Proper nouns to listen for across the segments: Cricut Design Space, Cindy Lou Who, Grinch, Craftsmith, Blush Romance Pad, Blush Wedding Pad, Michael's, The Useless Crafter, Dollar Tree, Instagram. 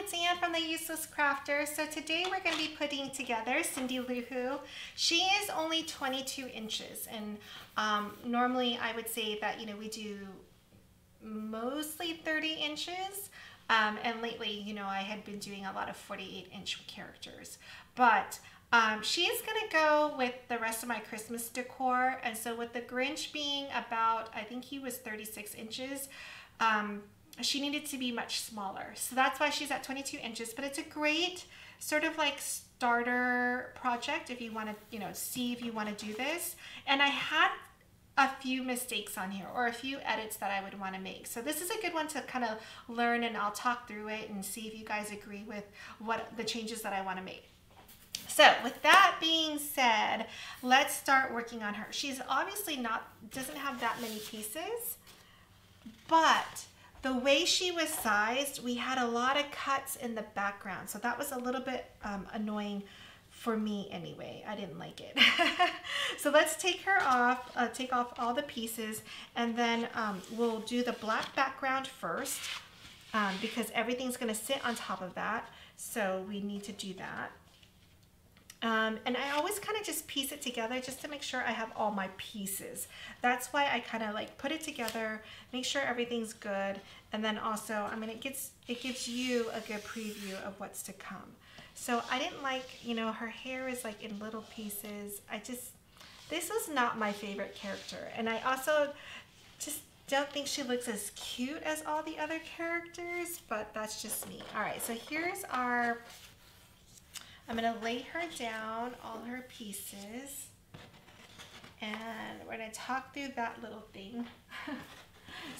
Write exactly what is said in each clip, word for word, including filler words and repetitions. Hi, it's Anne from The Useless Crafter. So today we're going to be putting together Cindy Lou Who. She is only twenty-two inches, and um, normally I would say that, you know, we do mostly thirty inches, um, and lately, you know, I had been doing a lot of forty-eight inch characters, but Um, she is going to go with the rest of my Christmas decor. And so with the Grinch being about, I think he was thirty-six inches, um, she needed to be much smaller. So that's why she's at twenty-two inches, but it's a great sort of like starter project if you want to, you know, see if you want to do this. And I had a few mistakes on here or a few edits that I would want to make. So this is a good one to kind of learn, and I'll talk through it and see if you guys agree with what the changes that I want to make. So with that being said, let's start working on her. She's obviously not, doesn't have that many pieces, but the way she was sized, we had a lot of cuts in the background. So that was a little bit um, annoying for me anyway. I didn't like it. So let's take her off, uh, take off all the pieces, and then um, we'll do the black background first um, because everything's gonna sit on top of that. So we need to do that. Um, and I always kind of just piece it together just to make sure I have all my pieces. That's why I kind of like put it together, make sure everything's good. And then also, I mean, it gets, it gives you a good preview of what's to come. So I didn't like, you know, her hair is like in little pieces. I just, this was not my favorite character. And I also just don't think she looks as cute as all the other characters, but that's just me. All right, so here's our... I'm going to lay her down, all her pieces, and we're going to talk through that little thing.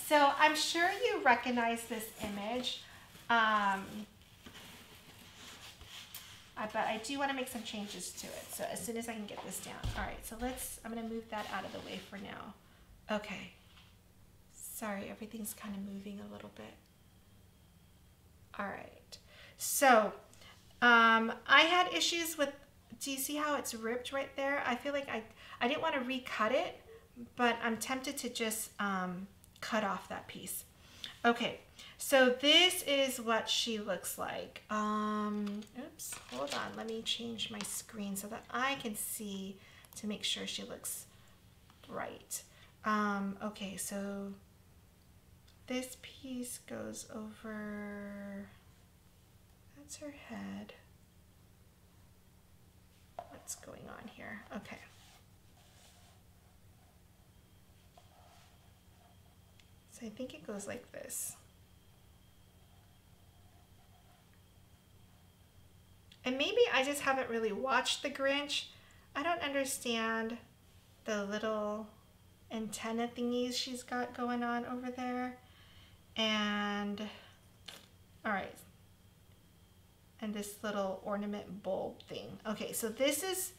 So I'm sure you recognize this image, um, but I do want to make some changes to it. So as soon as I can get this down. All right, so let's, I'm going to move that out of the way for now. Okay. Sorry, everything's kind of moving a little bit. All right. So... Um, I had issues with, do you see how it's ripped right there? I feel like I, I didn't want to recut it, but I'm tempted to just um, cut off that piece. Okay, so this is what she looks like. Um, oops, hold on. Let me change my screen so that I can see to make sure she looks right. Um, okay, so this piece goes over... her head. What's going on here? Okay. So I think it goes like this. And maybe I just haven't really watched the Grinch. I don't understand the little antenna thingies she's got going on over there. And all right. And this little ornament bulb thing. Okay, so this is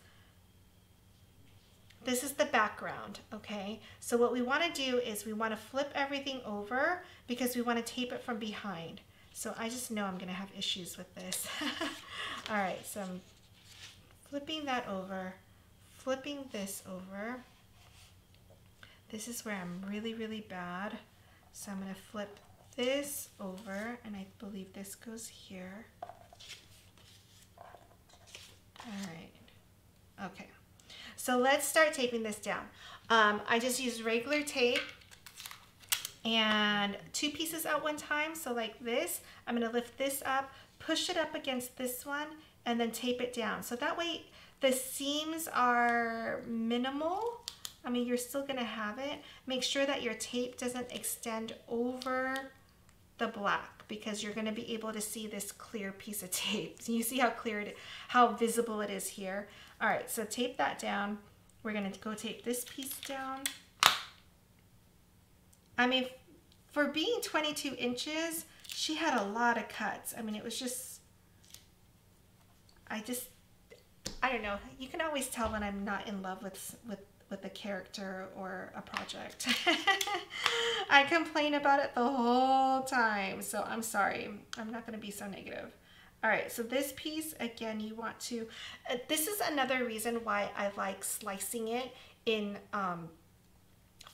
this is the background, okay? So what we wanna do is we wanna flip everything over because we wanna tape it from behind. So I just know I'm gonna have issues with this. All right, so I'm flipping that over, flipping this over. This is where I'm really, really bad. So I'm gonna flip this over, and I believe this goes here. All right, okay. So let's start taping this down. Um, I just used regular tape and two pieces at one time. So like this, I'm gonna lift this up, push it up against this one, and then tape it down. So that way the seams are minimal. I mean, you're still gonna have it. Make sure that your tape doesn't extend over the black, because you're going to be able to see this clear piece of tape. You see how clear it, how visible it is here. All right, so tape that down. We're going to go tape this piece down. I mean, for being twenty-two inches, she had a lot of cuts. I mean, it was just, I just, I don't know. You can always tell when I'm not in love with, with with a character or a project. I complain about it the whole time, so I'm sorry. I'm not gonna be so negative. All right, so this piece, again, you want to, uh, this is another reason why I like slicing it in um,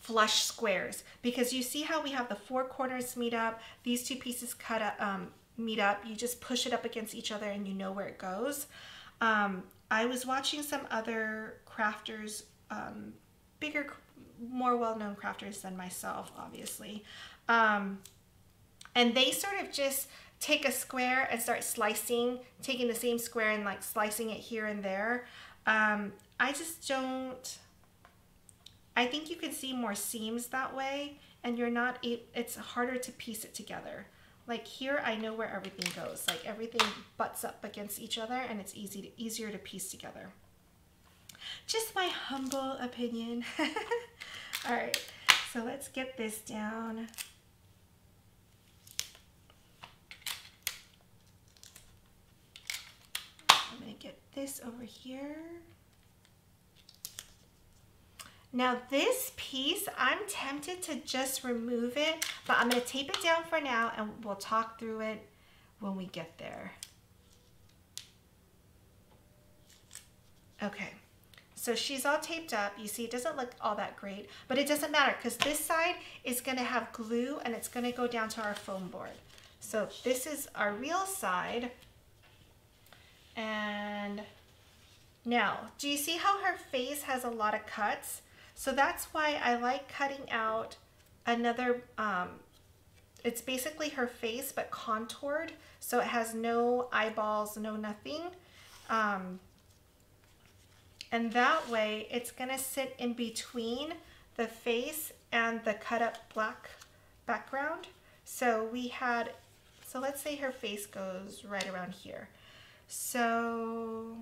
flush squares, because you see how we have the four corners meet up, these two pieces cut up, um, meet up, you just push it up against each other and you know where it goes. Um, I was watching some other crafters, um, bigger, more well-known crafters than myself, obviously. Um, and they sort of just take a square and start slicing, taking the same square and like slicing it here and there. Um, I just don't, I think you can see more seams that way, and you're not, it's harder to piece it together. Like here, I know where everything goes. Like everything butts up against each other and it's easy to, easier to piece together. Just my humble opinion. All right, so let's get this down. I'm gonna get this over here. Now this piece, I'm tempted to just remove it, but I'm gonna tape it down for now and we'll talk through it when we get there. Okay, so she's all taped up. You see, it doesn't look all that great, but it doesn't matter because this side is gonna have glue and it's gonna go down to our foam board. So this is our real side. And now, do you see how her face has a lot of cuts? So that's why I like cutting out another, um, it's basically her face, but contoured. So it has no eyeballs, no nothing. Um, and that way it's gonna sit in between the face and the cut up black background. So we had, so let's say her face goes right around here. So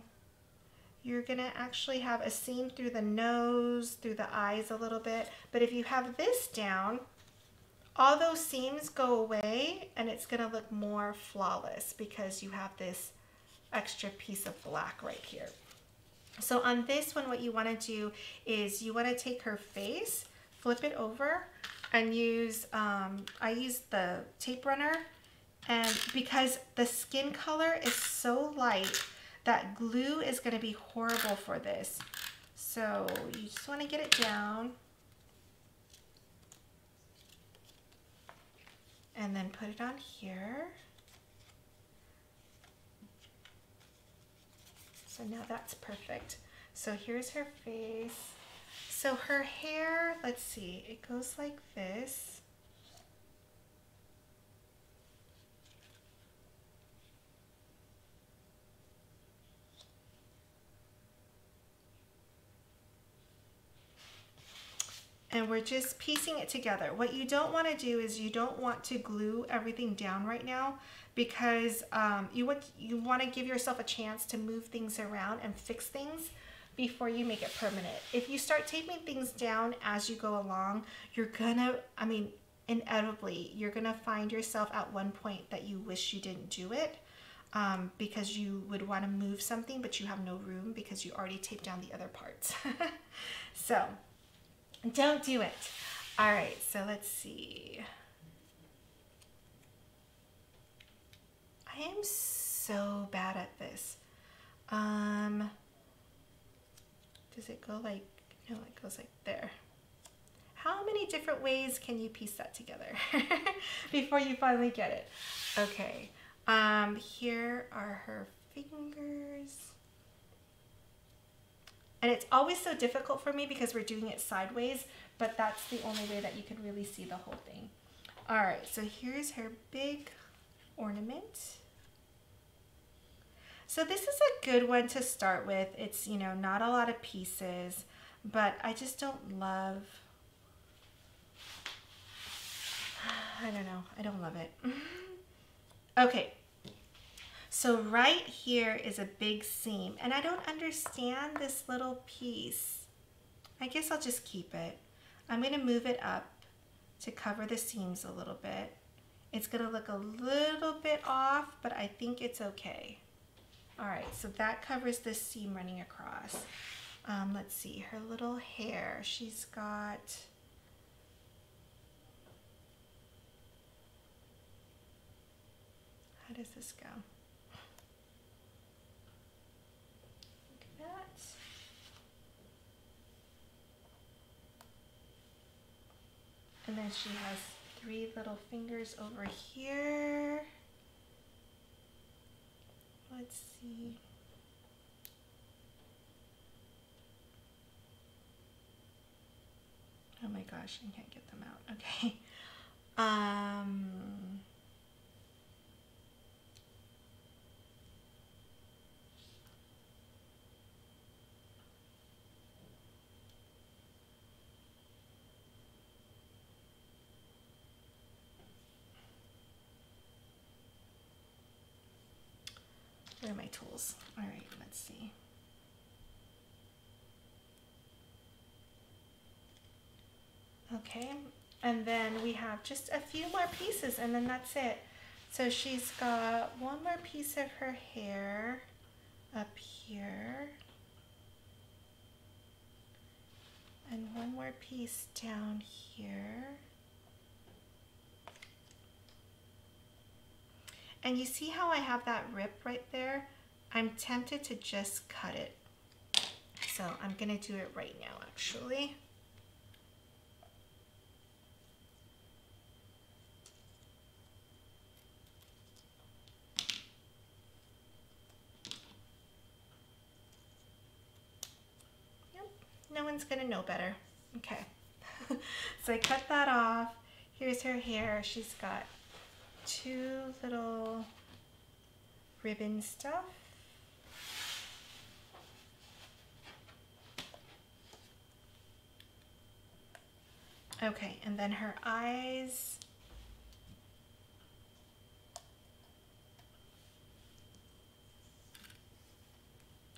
you're gonna actually have a seam through the nose, through the eyes a little bit. But if you have this down, all those seams go away and it's gonna look more flawless because you have this extra piece of black right here. So on this one, what you wanna do is you wanna take her face, flip it over and use, um, I use the tape runner, and because the skin color is so light, that glue is gonna be horrible for this. So you just wanna get it down and then put it on here. So now that's perfect. So here's her face. So her hair, let's see, it goes like this. And we're just piecing it together. What you don't want to do is you don't want to glue everything down right now because um, you want, you want to give yourself a chance to move things around and fix things before you make it permanent. If you start taping things down as you go along, you're gonna, I mean, inevitably, you're gonna find yourself at one point that you wish you didn't do it um, because you would want to move something, but you have no room because you already taped down the other parts. So. Don't do it. All right, so let's see. I am so bad at this. Um, does it go like, no, it goes like there. How many different ways can you piece that together before you finally get it? Okay, um, here are her fingers. And it's always so difficult for me because we're doing it sideways, but that's the only way that you can really see the whole thing. All right, so here's her big ornament. So this is a good one to start with. It's, you know, not a lot of pieces, but I just don't love, I don't know, I don't love it. Okay. So right here is a big seam, and I don't understand this little piece. I guess I'll just keep it. I'm gonna move it up to cover the seams a little bit. It's gonna look a little bit off, but I think it's okay. All right, so that covers this seam running across. Um, let's see, her little hair, she's got, how does this go? she has three little fingers over here. Let's see. Oh my gosh, I can't get them out. Okay. Um, where are my tools? All right, let's see. Okay, and then we have just a few more pieces and then that's it. So she's got one more piece of her hair up here and one more piece down here. And you see how I have that rip right there? I'm tempted to just cut it. So I'm gonna do it right now actually. No one's gonna know better. Okay. So I cut that off. Here's her hair. She's got two little ribbon stuff. Okay, and then her eyes.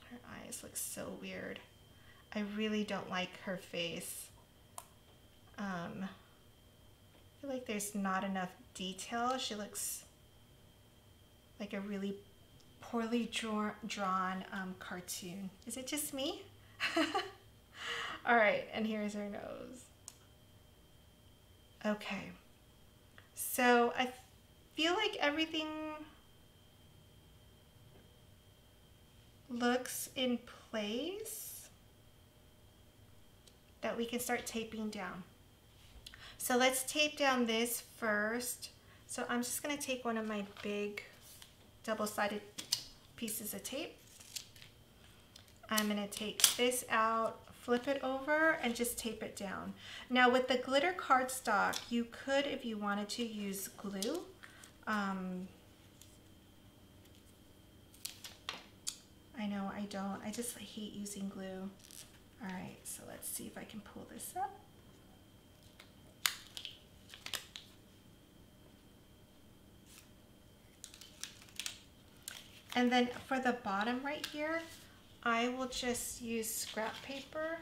Her eyes look so weird. I really don't like her face. Um, I feel like there's not enough detail. She looks like a really poorly draw drawn um, cartoon. Is it just me? All right, and here's her nose. Okay, so I feel like everything looks in place that we can start taping down. So let's tape down this first. So I'm just gonna take one of my big double-sided pieces of tape. I'm gonna take this out, flip it over, and just tape it down. Now with the glitter cardstock, you could, if you wanted to, use glue. Um, I know I don't, I just hate using glue. All right, so let's see if I can pull this up. And then for the bottom right here, I will just use scrap paper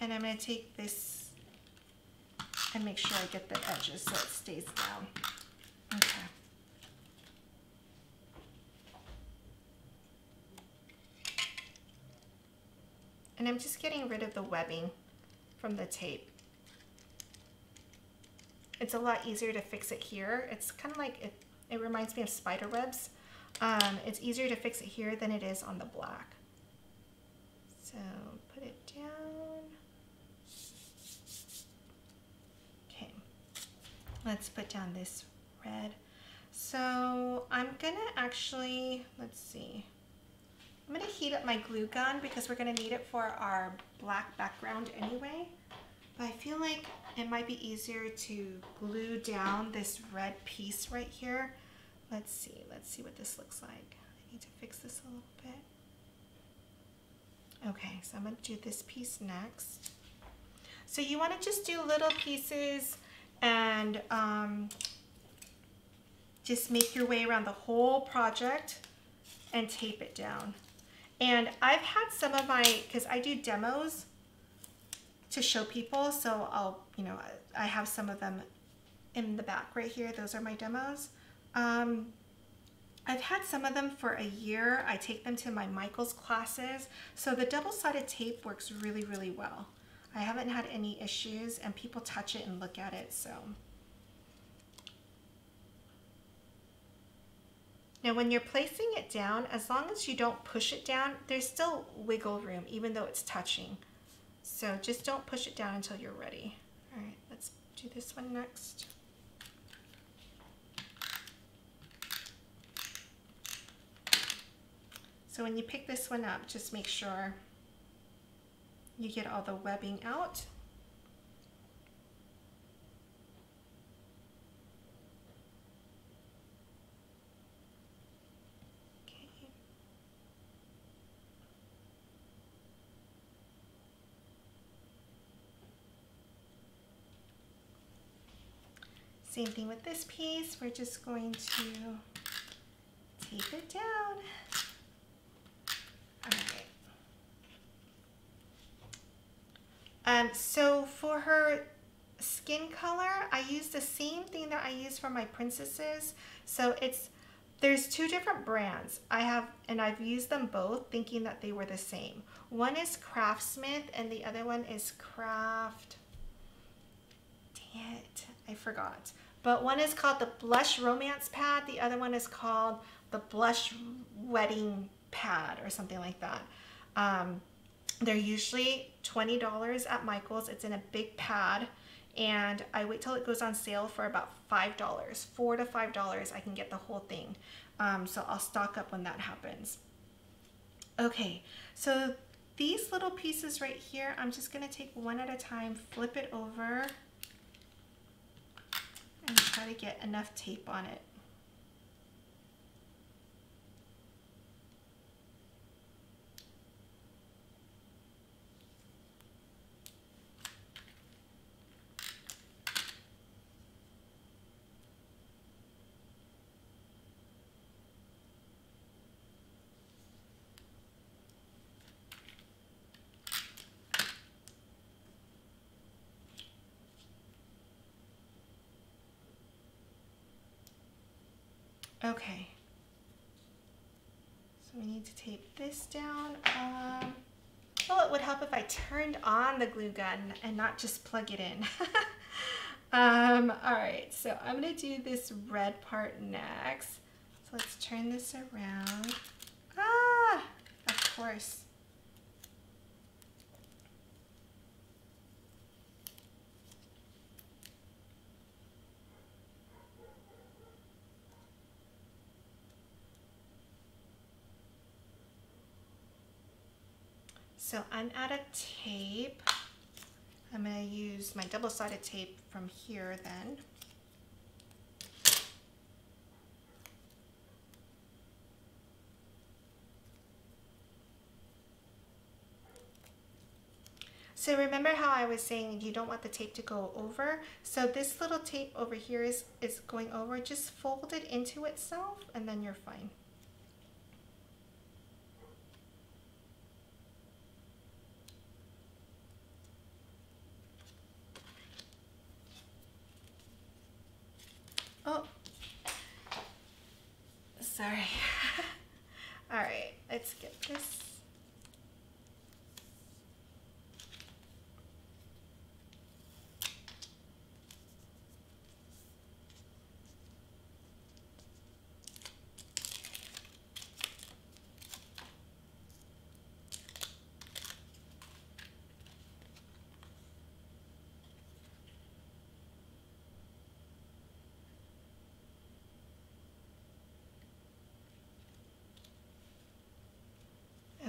and I'm gonna take this and make sure I get the edges so it stays down. Okay. And I'm just getting rid of the webbing from the tape. It's a lot easier to fix it here. It's kind of like, it, it reminds me of spider webs. Um, it's easier to fix it here than it is on the black. So put it down. Okay, let's put down this red. So I'm gonna actually, let's see. I'm gonna heat up my glue gun because we're gonna need it for our black background anyway. But I feel like it might be easier to glue down this red piece right here. Let's see, let's see what this looks like. I need to fix this a little bit. Okay, so I'm gonna do this piece next. So you wanna just do little pieces and um, just make your way around the whole project and tape it down. And I've had some of my, because I do demos to show people, so I'll, you know, I have some of them in the back right here. Those are my demos. Um, I've had some of them for a year. I take them to my Michael's classes. So the double-sided tape works really, really well. I haven't had any issues and people touch it and look at it, so. Now when you're placing it down, as long as you don't push it down, there's still wiggle room even though it's touching. So just don't push it down until you're ready. All right, let's do this one next. So when you pick this one up, just make sure you get all the webbing out. Same thing with this piece, we're just going to tape it down. All right. Um, so for her skin color, I used the same thing that I used for my princesses. So it's, there's two different brands. I have, and I've used them both thinking that they were the same. One is Craftsmith and the other one is Craft, dang it. I forgot, but one is called the Blush Romance Pad, the other one is called the Blush Wedding Pad or something like that. Um, they're usually twenty dollars at Michael's. It's in a big pad, and I wait till it goes on sale for about five dollars. Four to five dollars I can get the whole thing, um, so I'll stock up when that happens. Okay, so these little pieces right here, I'm just gonna take one at a time, flip it over, and try to get enough tape on it. Okay, so we need to tape this down. Um, well, it would help if I turned on the glue gun and not just plug it in. um, all right, so I'm gonna do this red part next. So let's turn this around. Ah, of course. So I'm out of tape. I'm gonna use my double-sided tape from here then. So remember how I was saying you don't want the tape to go over? So this little tape over here is, is going over. Just fold it into itself and then you're fine. Oh, sorry. All right, let's get this.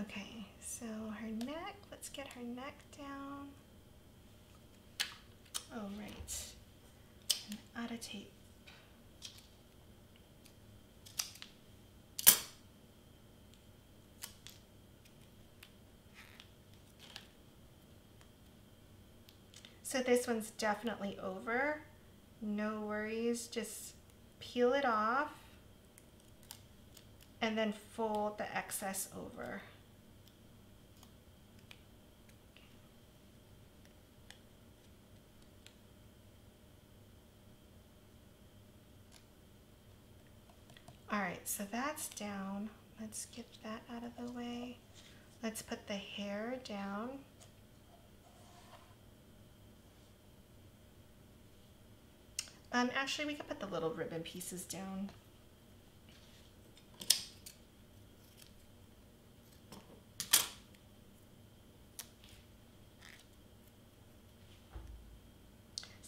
Okay, so her neck, let's get her neck down. All right, and out of tape. So this one's definitely over. No worries, just peel it off and then fold the excess over. All right, so that's down. Let's get that out of the way. Let's put the hair down. Um, actually, we could put the little ribbon pieces down.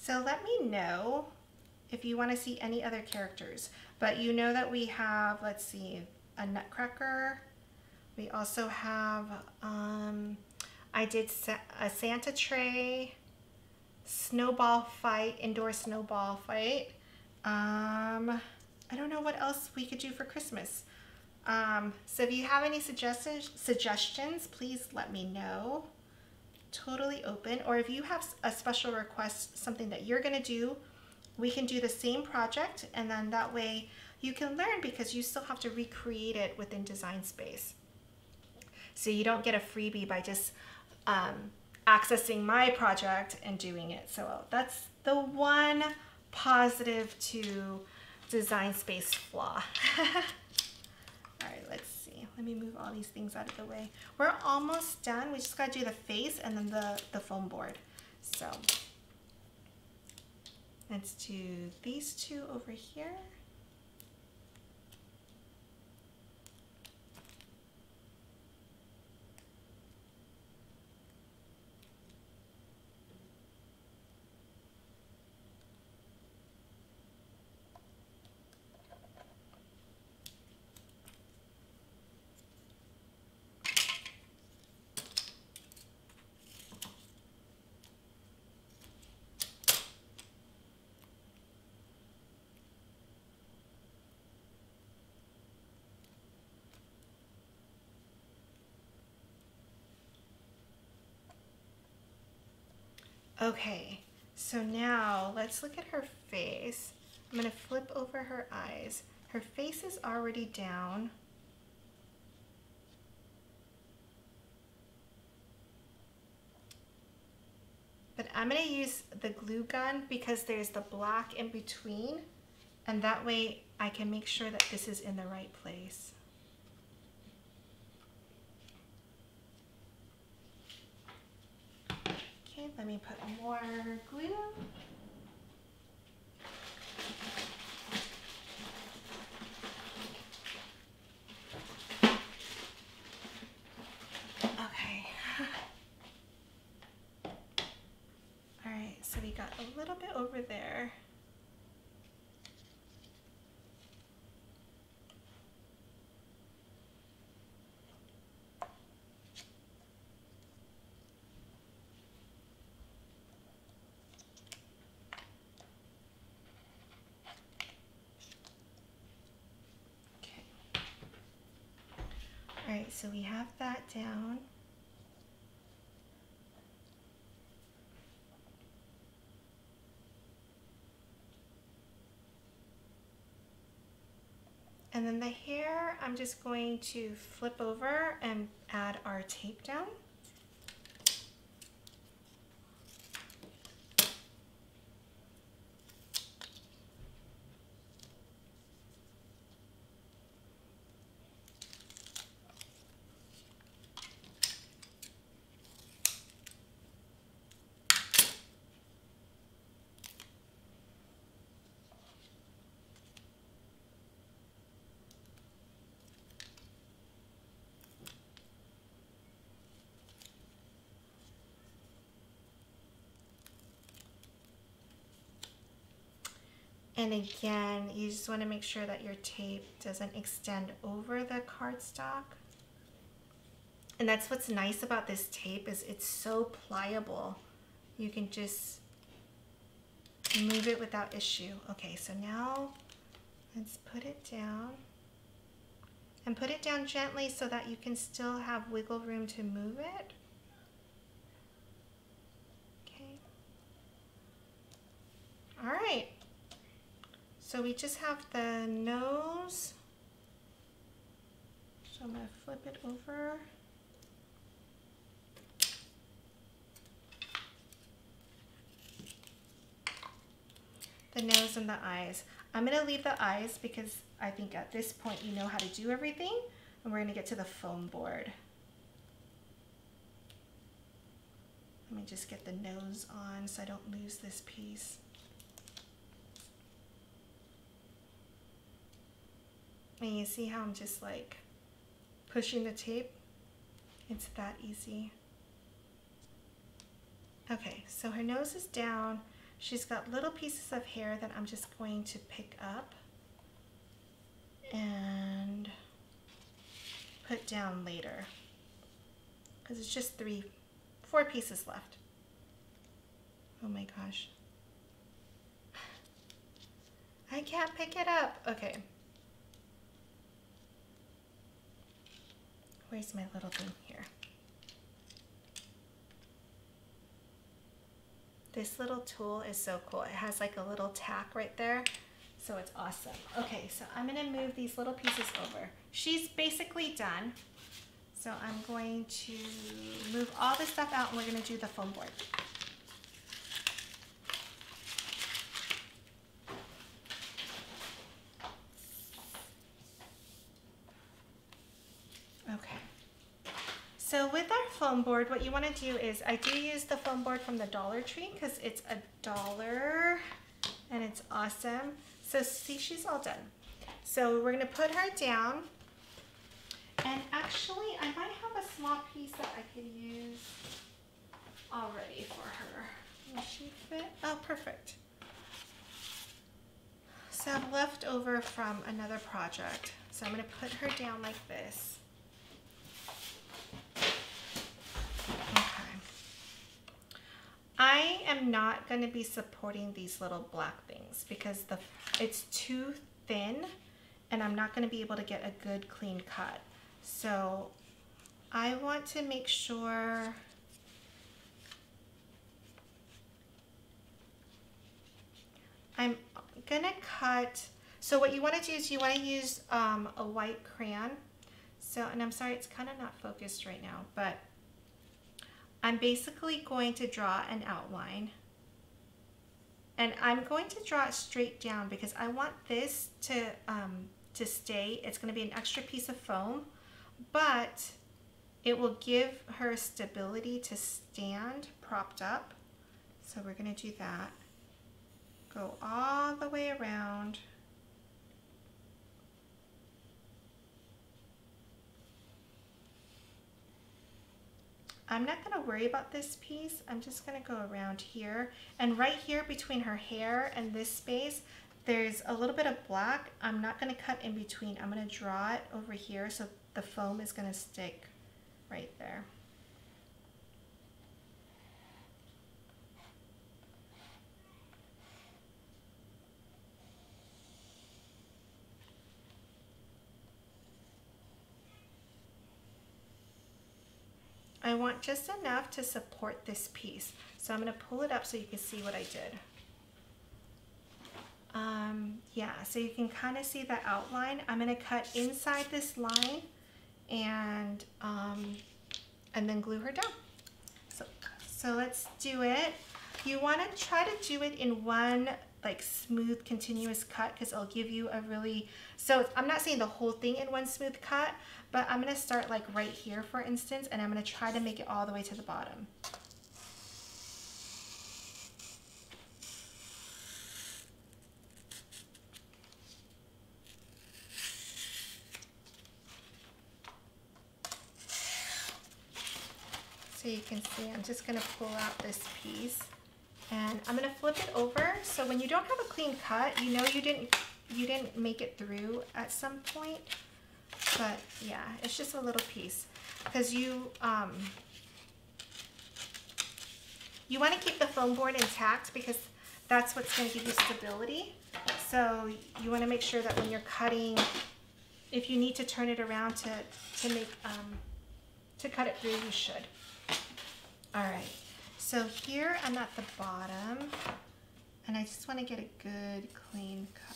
So let me know if you want to see any other characters. But you know that we have, let's see, a nutcracker. We also have, um, I did a Santa tray, snowball fight, indoor snowball fight. Um, I don't know what else we could do for Christmas. Um, so if you have any suggestions, suggestions, please let me know. Totally open. Or if you have a special request, something that you're going to do, we can do the same project, and then that way you can learn, because you still have to recreate it within Design Space. So you don't get a freebie by just um, accessing my project and doing it. So that's the one positive to Design Space flaw. All right, let's see. Let me move all these things out of the way. We're almost done. We just got to do the face and then the, the foam board. So let's do these two over here. Okay, so now let's look at her face. I'm gonna flip over her eyes. Her face is already down. But I'm gonna use the glue gun because there's the black in between, and that way I can make sure that this is in the right place. Let me put more glue. Okay. All right, so we got a little bit over there. So we have that down. And then the hair, I'm just going to flip over and add our tape down. And again, you just want to make sure that your tape doesn't extend over the cardstock. And that's what's nice about this tape, is it's so pliable. You can just move it without issue. Okay, so now let's put it down. And put it down gently so that you can still have wiggle room to move it. Okay. All right. So we just have the nose, so I'm going to flip it over. The nose and the eyes. I'm going to leave the eyes because I think at this point you know how to do everything, and we're going to get to the foam board. Let me just get the nose on so I don't lose this piece. And you see how I'm just like pushing the tape? It's that easy. Okay, so her nose is down. She's got little pieces of hair that I'm just going to pick up and put down later, because it's just three, four pieces left. Oh my gosh. I can't pick it up. Okay. Where's my little thing here? This little tool is so cool. It has like a little tack right there, so it's awesome. Okay, so I'm gonna move these little pieces over. She's basically done. So I'm going to move all this stuff out and we're gonna do the foam board. So with our foam board, what you want to do is, I do use the foam board from the Dollar Tree because it's a dollar and it's awesome. So see, she's all done. So we're going to put her down, and actually I might have a small piece that I could use already for her. Will she fit? Oh, perfect. So I'm left over from another project. So I'm going to put her down like this. I am not going to be supporting these little black things because the it's too thin and I'm not going to be able to get a good clean cut. So I want to make sure I'm going to cut. So what you want to do is you want to use um, a white crayon. So, and I'm sorry, it's kind of not focused right now, but I'm basically going to draw an outline, and I'm going to draw it straight down because I want this to, um, to stay. It's going to be an extra piece of foam, but it will give her stability to stand propped up. So we're going to do that. Go all the way around. I'm not going to worry about this piece. I'm just going to go around here, and right here between her hair and this space, there's a little bit of black. I'm not going to cut in between. I'm going to draw it over here so the foam is going to stick right there. I want just enough to support this piece. So I'm going to pull it up so you can see what I did. Um, yeah, so you can kind of see the outline. I'm going to cut inside this line and, um, and then glue her down. So, so let's do it. You want to try to do it in one like smooth continuous cut because it'll give you a really, so I'm not saying the whole thing in one smooth cut, but I'm gonna start like right here, for instance, and I'm gonna try to make it all the way to the bottom. So you can see, I'm just gonna pull out this piece and I'm gonna flip it over. So when you don't have a clean cut, you know you didn't, you didn't make it through at some point. But yeah, it's just a little piece because you um, you want to keep the foam board intact because that's what's going to give you stability. So you want to make sure that when you're cutting, if you need to turn it around to to make um, to cut it through, you should. All right. So here I'm at the bottom, and I just want to get a good clean cut.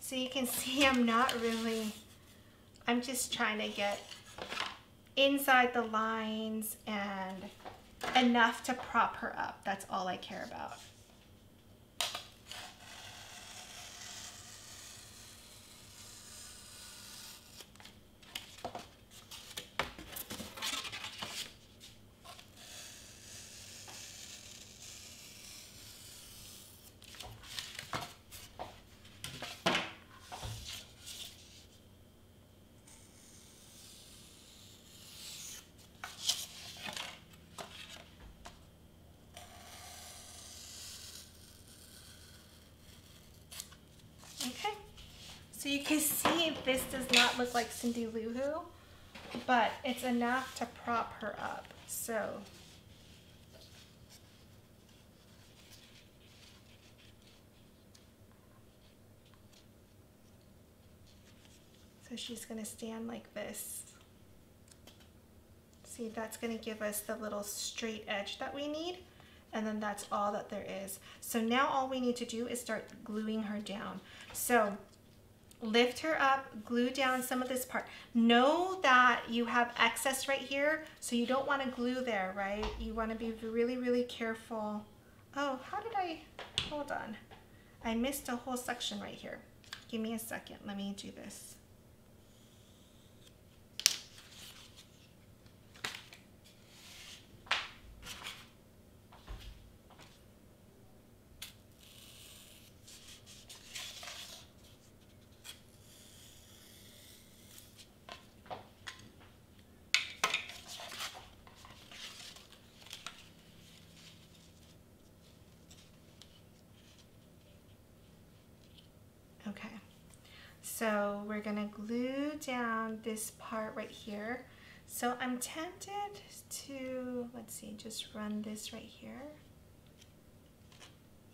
So you can see I'm not really, I'm just trying to get inside the lines and enough to prop her up. That's all I care about. Because see, this does not look like Cindy Lou Who, but it's enough to prop her up. So So she's gonna stand like this. See, that's gonna give us the little straight edge that we need, and then that's all that there is. So now all we need to do is start gluing her down. So lift her up, glue down some of this part. Know that you have excess right here, so you don't wanna glue there, right? You wanna be really, really careful. Oh, how did I, hold on. I missed a whole section right here. Give me a second, let me do this. Okay, so we're gonna glue down this part right here. So I'm tempted to, let's see, just run this right here.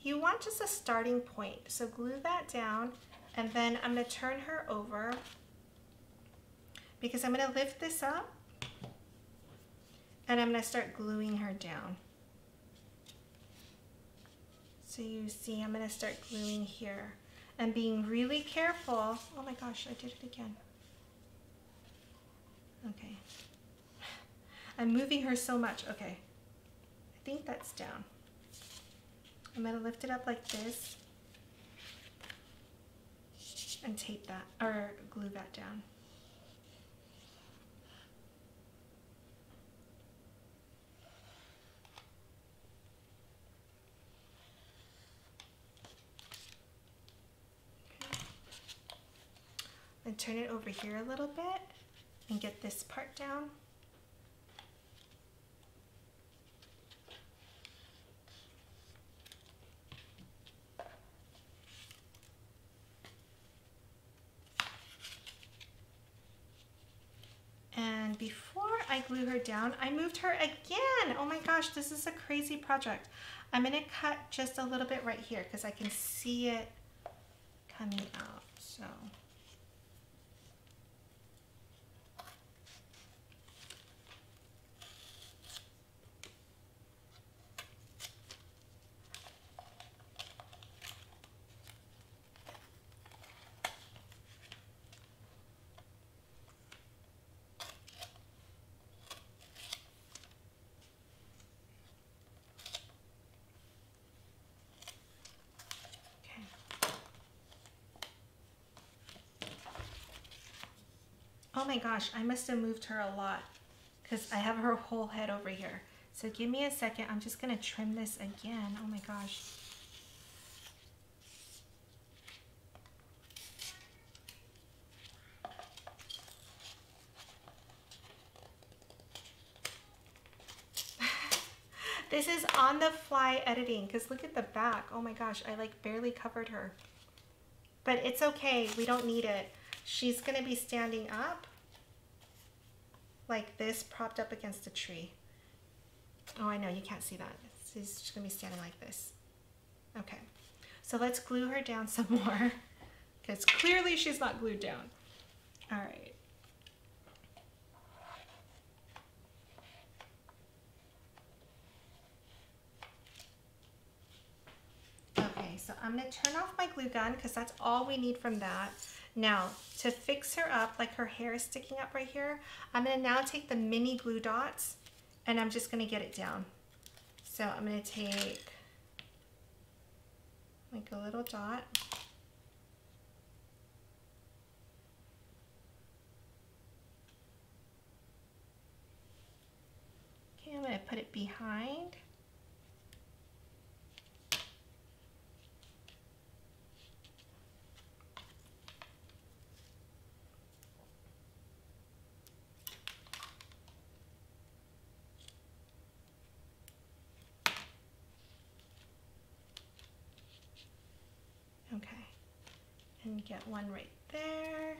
You want just a starting point. So glue that down, and then I'm gonna turn her over because I'm gonna lift this up and I'm gonna start gluing her down. So you see, I'm gonna start gluing here. And being really careful. Oh my gosh, I did it again. Okay. I'm moving her so much. Okay. I think that's down. I'm gonna lift it up like this and tape that, or glue that down. And turn it over here a little bit and get this part down. And before I glue her down, I moved her again. Oh my gosh, this is a crazy project. I'm gonna cut just a little bit right here because I can see it coming out, so. Oh my gosh, I must have moved her a lot because I have her whole head over here. So give me a second. I'm just gonna trim this again. Oh my gosh. This is on the fly editing because look at the back. Oh my gosh, I like barely covered her. But it's okay, we don't need it. She's gonna be standing up like this, propped up against a tree. Oh, I know, you can't see that. She's just gonna be standing like this. Okay, so let's glue her down some more because clearly she's not glued down. All right. Okay, so I'm gonna turn off my glue gun because that's all we need from that. Now, to fix her up, like her hair is sticking up right here, I'm gonna now take the mini glue dots and I'm just gonna get it down. So I'm gonna take like a little dot. Okay, I'm gonna put it behind. Get one right there.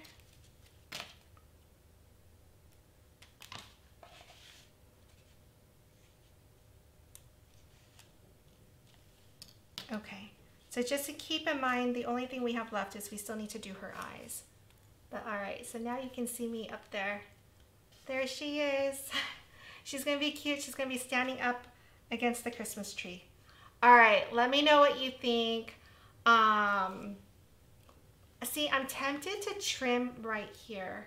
Okay, so just to keep in mind, the only thing we have left is we still need to do her eyes. But all right, so now you can see me up there. There she is. She's gonna be cute. She's gonna be standing up against the Christmas tree. All right, let me know what you think. Um, see, I'm tempted to trim right here,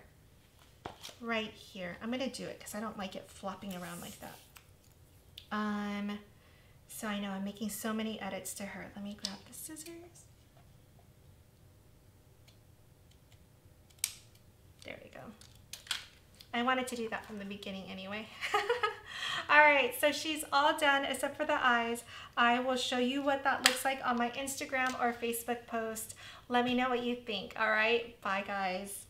right here. I'm gonna do it because I don't like it flopping around like that. Um, so I know I'm making so many edits to her. Let me grab the scissors. There we go. I wanted to do that from the beginning anyway. All right, so she's all done except for the eyes. I will show you what that looks like on my Instagram or Facebook post. Let me know what you think. All right, bye guys.